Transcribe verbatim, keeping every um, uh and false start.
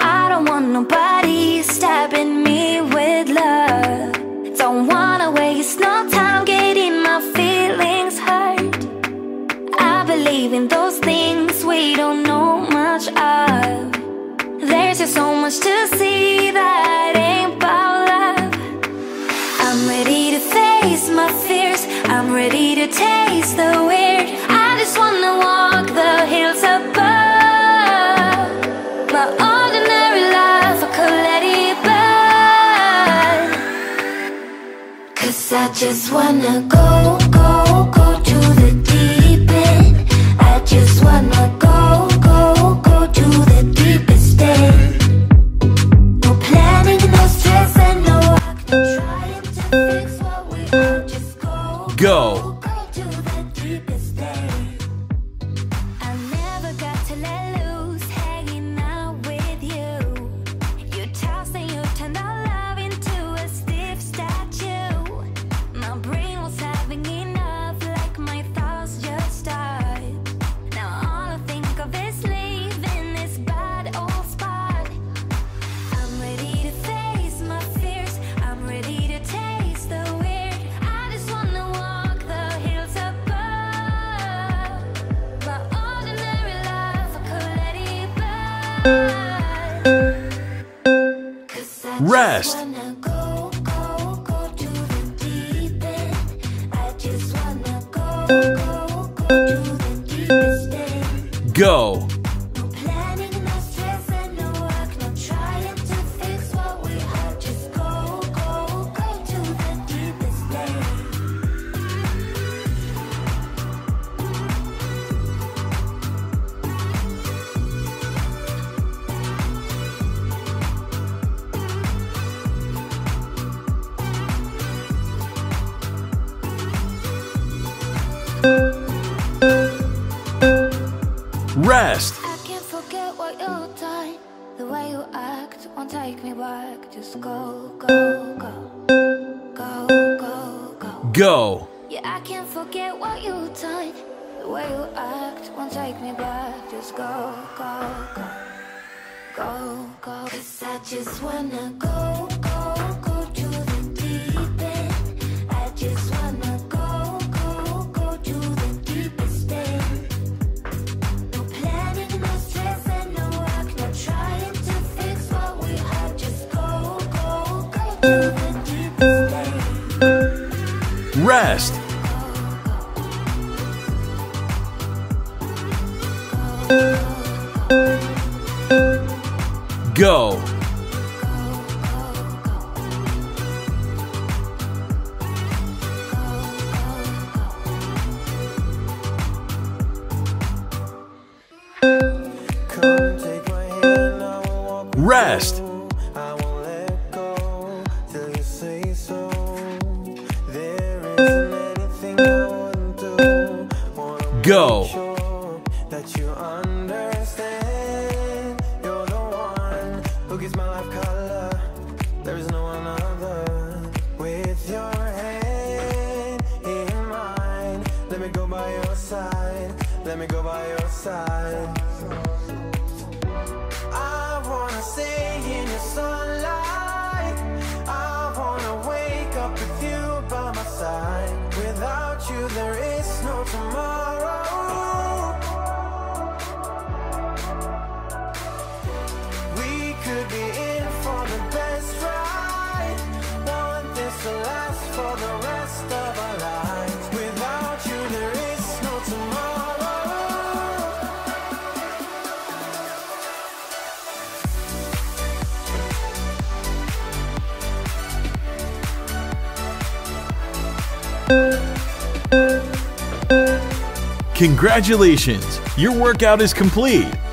I don't want nobody stabbing me with love. Don't wanna waste no time getting my feelings hurt. I believe in those things we don't know much of. There's just so much to see that ain't about love. I'm ready to face my fears, I'm ready to taste the weird. I just wanna walk the hills above my own. I just wanna go, go, go to the deep end. I just wanna go, go, go to the deepest end. No planning, no stress, and no trying to fix what we are. Just go, go, go to the deepest end. I never got to let loose, hanging out with you. You toss and you turn the love into a stiff statue. My brain was having enough, like my thoughts just died. Now all I think of is leaving this bad old spot. I'm ready to face my fears, I'm ready to taste the weird. I just wanna walk the hills above. My ordinary life, I could let it burn. 'Cause I just wanna go. Go. No planning, no stress, and no work, no trying to fix what we are. Just go, go, go to the deepest day. Rest. I can't forget what you've done. The way you act won't take me back. Just go, go, go. Go, go, go. Go. Yeah, I can't forget what you've done. The way you act won't take me back. Just go, go, go. Go, go. 'Cause I just wanna go, go, go to the deep end. I just wanna go. Rest. Go. Rest. Go. Sure that you understand. You're the one who gives my life color. There is no one other. With your hand in mine, let me go by your side. Let me go by your side. I wanna stay in your sunlight. I wanna wake up with you by my side. Without you, there is no tomorrow. Congratulations! Your workout is complete!